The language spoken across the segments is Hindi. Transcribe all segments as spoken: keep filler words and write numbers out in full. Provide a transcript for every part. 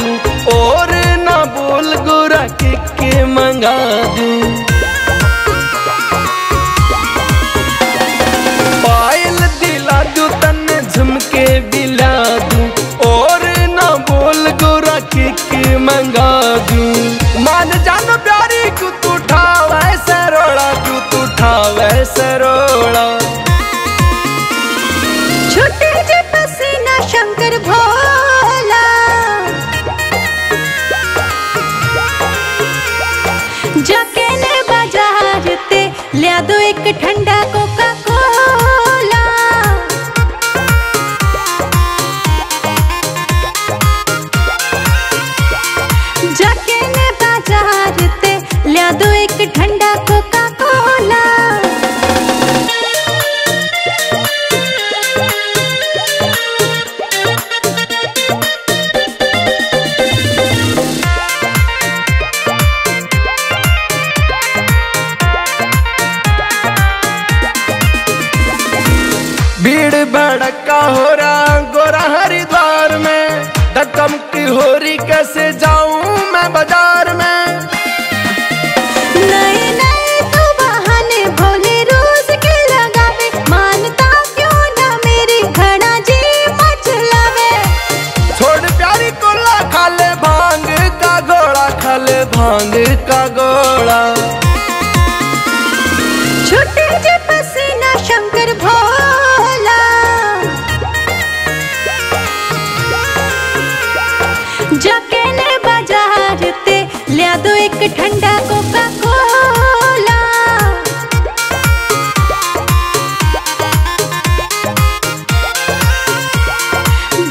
दूं और ना बोल गोरा के, के मंगा दूं। पायल दिला दूं तन्ने झुमके बिला दूं और ना बोल गोरा के, के मंगा दूं। मान जान प्यारी को तू ठावे सरोड़ा, को तू ठावे सरोड़ा। छुटे जे पसीना शंकर भोला, जाके ने बाजार ते लिया दो एक ठंडा कोका कोला। जाके ने बाजार ते लिया दो एक ठंडा कोका कोला। भीड़ भड़का हो रहा गोरा हरिद्वार में, धक्कम की होरी कैसे जाऊं मैं बाजार में। नए नए तो बहाने भोले रोज के लगावे, मानता क्यों ना मेरी घड़ा जी मचलावे। छोड़ प्यारी कोला खाले भांग का गोला, खाले भांग का गोला। छुटे जे पसीना शंकर भोला, जाके ने बाजार ते लिया दो एक ठंडा कोका कोला।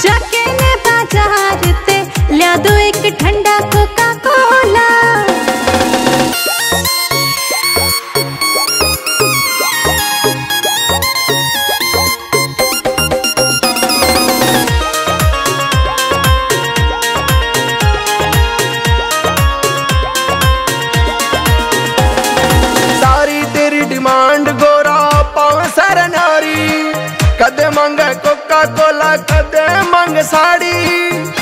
जाके ने बाजार ते लिया दो एक ठंडा कोका कोला। कदे मांगे कोका कोला, कदे मांगे साड़ी।